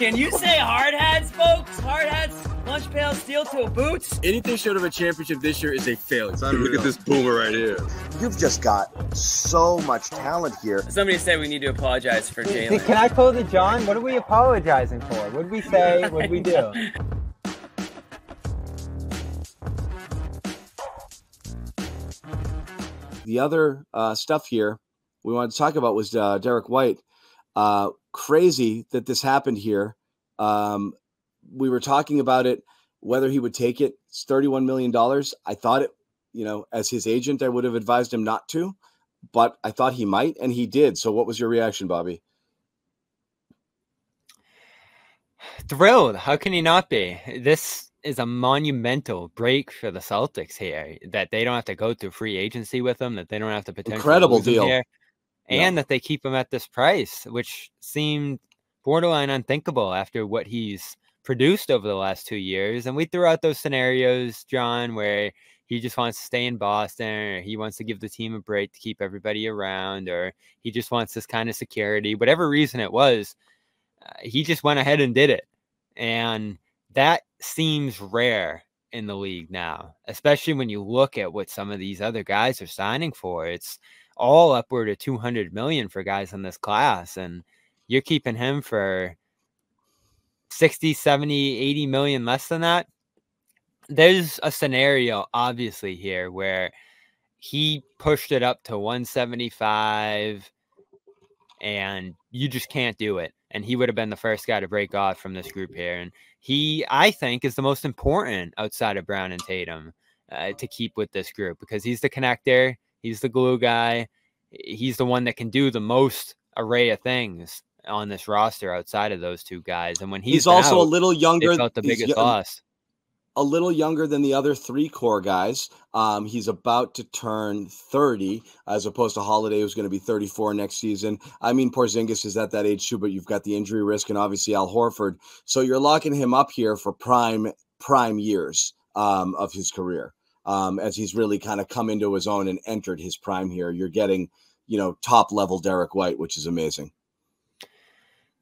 Can you say hard hats, folks? Hard hats, lunch pail, steel toe boots. Anything short of a championship this year is a failure. Look at this boomer right here. You've just got so much talent here. Somebody said we need to apologize for Jaylen. Can I call the John? What are we apologizing for? What did we say? What did we do? The other stuff here we wanted to talk about was Derek White. Crazy that this happened here. We were talking about it, whether he would take it. It's $31 million. I thought it, you know, as his agent, I would have advised him not to, but I thought he might, and he did. So what was your reaction, Bobby? Thrilled. How can he not be? This is a monumental break for the Celtics here, that they don't have to go through free agency with him, that they don't have to potentially incredible deal here. And that they keep him at this price, which seemed borderline unthinkable after what he's produced over the last 2 years. And we threw out those scenarios, John, where he just wants to stay in Boston, or he wants to give the team a break to keep everybody around, or he just wants this kind of security. Whatever reason it was, he just went ahead and did it. And that seems rare in the league now, especially when you look at what some of these other guys are signing for. It's all upward of 200 million for guys in this class, and you're keeping him for 60, 70, 80 million less than that. There's a scenario obviously here where he pushed it up to 175 and you just can't do it. And he would have been the first guy to break off from this group here. And he, I think, is the most important outside of Brown and Tatum to keep with this group, because he's the connector. He's the glue guy. He's the one that can do the most array of things on this roster outside of those two guys. And when he's also out, a little younger, felt the biggest loss. A little younger than the other three core guys. He's about to turn 30, as opposed to Holiday, who's going to be 34 next season. I mean, Porzingis is at that age too, but you've got the injury risk and obviously Al Horford. So you're locking him up here for prime years of his career. As he's really kind of come into his own and entered his prime here, you're getting, you know, top level Derek White, which is amazing.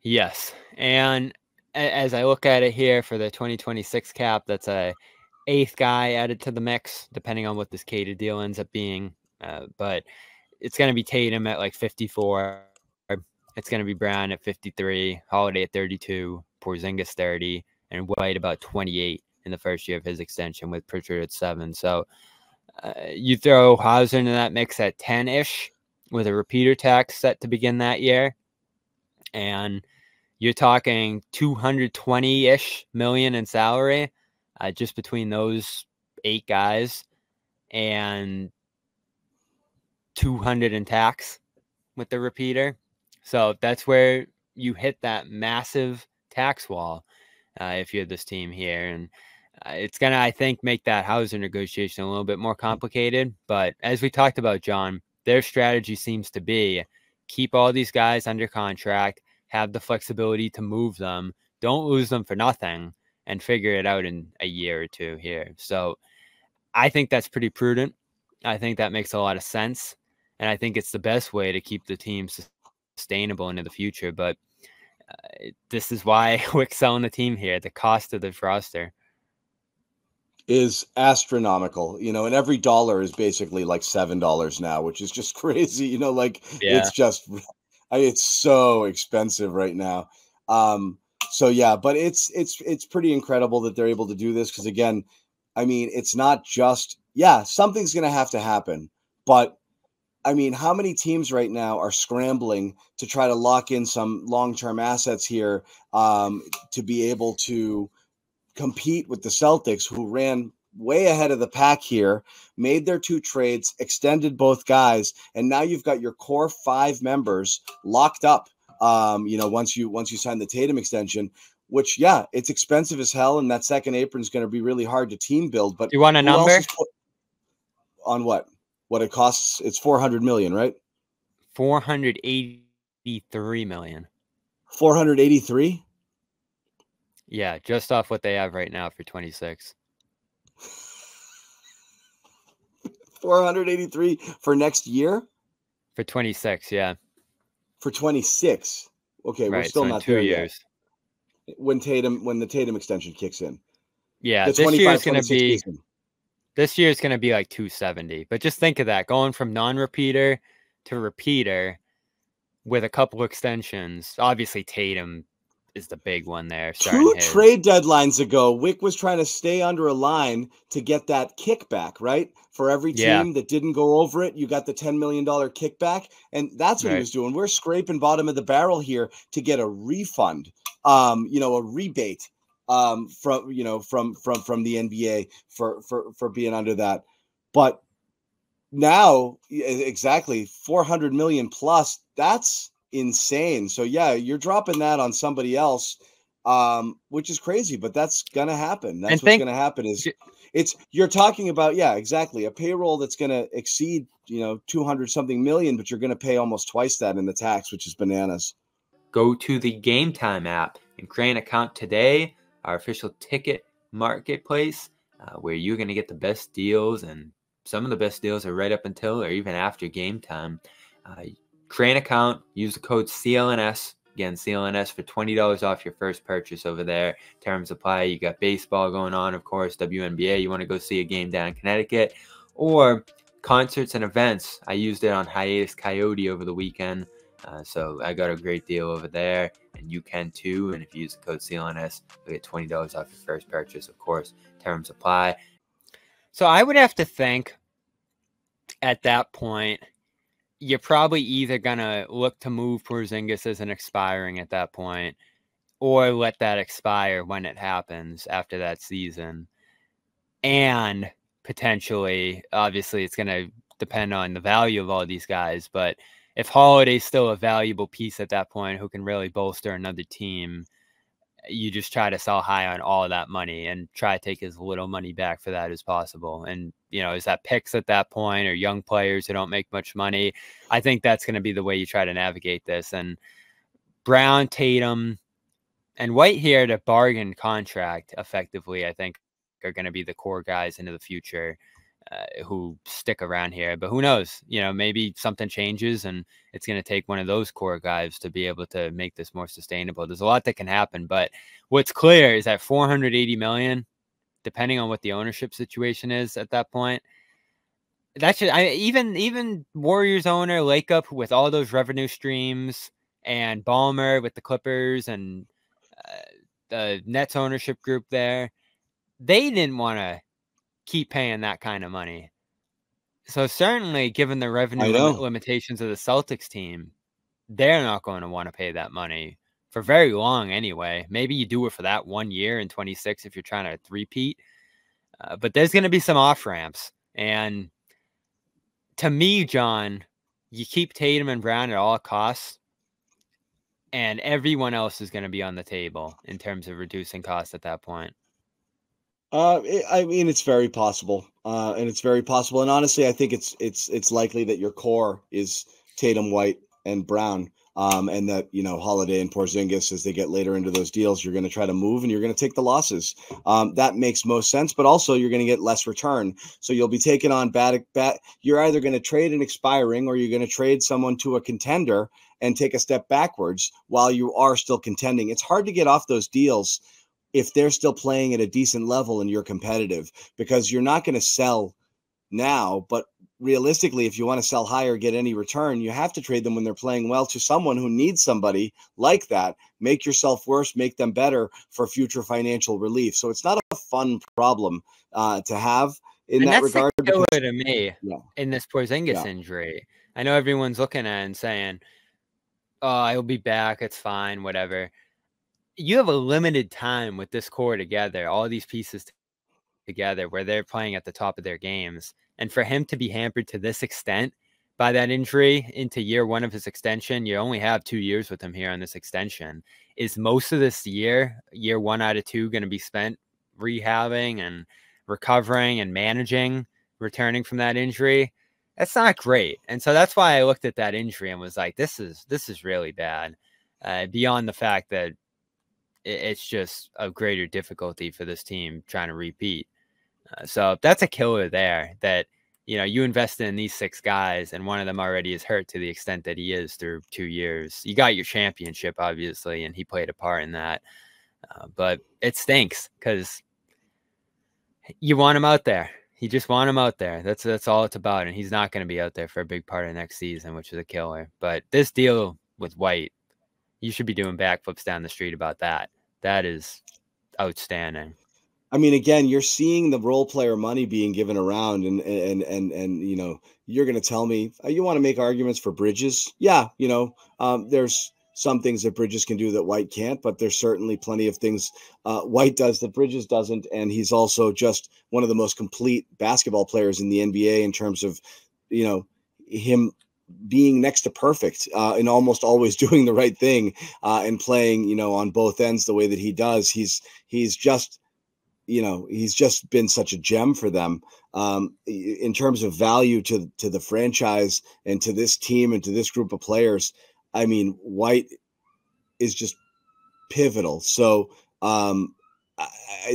Yes. And as I look at it here for the 2026 cap, that's a eighth guy added to the mix, depending on what this Kata deal ends up being. But it's going to be Tatum at like 54. It's going to be Brown at 53, Holiday at 32, Porzingis 30, and White about 28. In the first year of his extension, with Pritchard at 7. So you throw Hauser into that mix at 10-ish with a repeater tax set to begin that year. And you're talking 220-ish million in salary just between those eight guys, and 200 in tax with the repeater. So that's where you hit that massive tax wall if you're this team here. And it's going to, I think, make that Hauser negotiation a little bit more complicated. But as we talked about, John, their strategy seems to be keep all these guys under contract, have the flexibility to move them, don't lose them for nothing, and figure it out in a year or two here. So I think that's pretty prudent. I think that makes a lot of sense. And I think it's the best way to keep the team sustainable into the future. But this is why we're selling the team here. The cost of the roster is astronomical, you know, and every dollar is basically like $7 now, which is just crazy, you know, like it's just, it's so expensive right now. So yeah, but it's pretty incredible that they're able to do this. Cause again, I mean, it's not just, something's going to happen, but I mean, how many teams right now are scrambling to try to lock in some long-term assets here to be able to compete with the Celtics, who ran way ahead of the pack here, made their two trades, extended both guys, and now you've got your core five members locked up, you know, once you sign the Tatum extension, which, it's expensive as hell, and that second apron is going to be really hard to team build. But you want a number? On what it costs? It's 400 million, right? 483 million. 483? Yeah, just off what they have right now for 26. 483 for next year? For 26, yeah. For 26. Okay, right, we're still so not in 2 years. when the Tatum extension kicks in. Yeah, this year is going to be like 270. But just think of that, going from non-repeater to repeater with a couple extensions. Obviously, Tatum is the big one there. Two trade deadlines ago, Wick was trying to stay under a line to get that kickback, right? For every team that didn't go over it, you got the $10 million kickback. And that's what he was doing. We're scraping bottom of the barrel here to get a refund, a rebate from the NBA for being under that. But now exactly 400 million plus, that's insane. So yeah, you're dropping that on somebody else, which is crazy, but that's gonna happen. That's what's gonna happen is you're talking about, yeah, exactly, a payroll that's gonna exceed 200 something million, but you're gonna pay almost twice that in the tax, which is bananas. Go to the Gametime app and create an account today, our official ticket marketplace, where you're gonna get the best deals, and some of the best deals are right up until or even after game time. Create an account, use the code CLNS, again, CLNS, for $20 off your first purchase over there. Terms apply. You got baseball going on, of course, WNBA. You want to go see a game down in Connecticut, or concerts and events. I used it on Hiatus Kaiyote over the weekend, so I got a great deal over there, and you can too. And if you use the code CLNS, you'll get $20 off your first purchase, of course. Terms apply. So I would have to think at that point, you're probably either going to look to move Porzingis as an expiring at that point, or let that expire when it happens after that season. And potentially, obviously, it's going to depend on the value of all these guys. But if Holiday's still a valuable piece at that point who can really bolster another team, you just try to sell high on all of that money and try to take as little money back for that as possible. And, is that picks at that point, or young players who don't make much money? I think that's going to be the way you try to navigate this. And Brown, Tatum, and White here to bargain contract effectively, I think, are going to be the core guys into the future who stick around here. But who knows? Maybe something changes and it's going to take one of those core guys to be able to make this more sustainable. There's a lot that can happen, but what's clear is that $480 million, depending on what the ownership situation is at that point, that should, even Warriors owner Lakeup with all those revenue streams, and Ballmer with the Clippers, and the Nets ownership group there, they didn't want to keep paying that kind of money. So certainly, given the revenue limitations of the Celtics team, they're not going to want to pay that money for very long anyway. Maybe you do it for that 1 year in 26 if you're trying to three-peat. But there's going to be some off-ramps. And to me, John, you keep Tatum and Brown at all costs, and everyone else is going to be on the table in terms of reducing costs at that point. It's very possible. And it's very possible. And honestly, I think it's likely that your core is Tatum, White, and Brown. And that, Holiday and Porzingis, as they get later into those deals, you're going to try to move and you're going to take the losses. That makes most sense, but also you're going to get less return. So you'll be taking on bad. You're either going to trade an expiring, or you're going to trade someone to a contender and take a step backwards while you are still contending. It's hard to get off those deals if they're still playing at a decent level and you're competitive, because you're not going to sell now, but realistically, if you want to sell higher, get any return, you have to trade them when they're playing well to someone who needs somebody like that. Make yourself worse, make them better for future financial relief. So it's not a fun problem to have in that regard. And that's the killer to me in this Porzingis injury. I know everyone's looking at it and saying, "Oh, he'll be back. It's fine. Whatever." You have a limited time with this core together, all these pieces together, where they're playing at the top of their games. And for him to be hampered to this extent by that injury into year one of his extension, you only have 2 years with him here on this extension. Is most of this year one out of two, going to be spent rehabbing and recovering and managing, returning from that injury? That's not great. And so that's why I looked at that injury and was like, this is really bad, beyond the fact that it's just a greater difficulty for this team trying to repeat. So that's a killer there, that, you invested in these six guys and one of them already is hurt to the extent that he is through 2 years. You got your championship, obviously, and he played a part in that. But it stinks because you want him out there. You just want him out there. That's all it's about. And he's not going to be out there for a big part of next season, which is a killer. But this deal with White, you should be doing backflips down the street about that. That is outstanding. I mean, again, you're seeing the role player money being given around, and you know, you're going to tell me you want to make arguments for Bridges. Yeah, you know, there's some things that Bridges can do that White can't, but there's certainly plenty of things White does that Bridges doesn't. And he's also just one of the most complete basketball players in the NBA in terms of, you know, him being next to perfect and almost always doing the right thing and playing, you know, on both ends the way that he does. He's just, you know, he's just been such a gem for them in terms of value to the franchise and to this team and to this group of players. I mean, White is just pivotal. So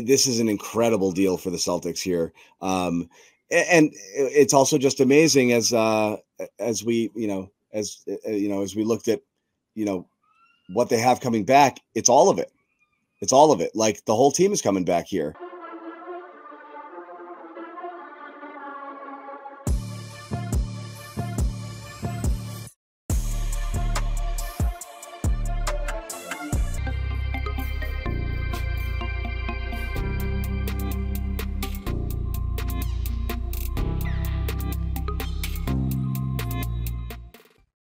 this is an incredible deal for the Celtics here. And it's also just amazing as we, you know, as we looked at, you know, what they have coming back, it's all of it. Like the whole team is coming back here.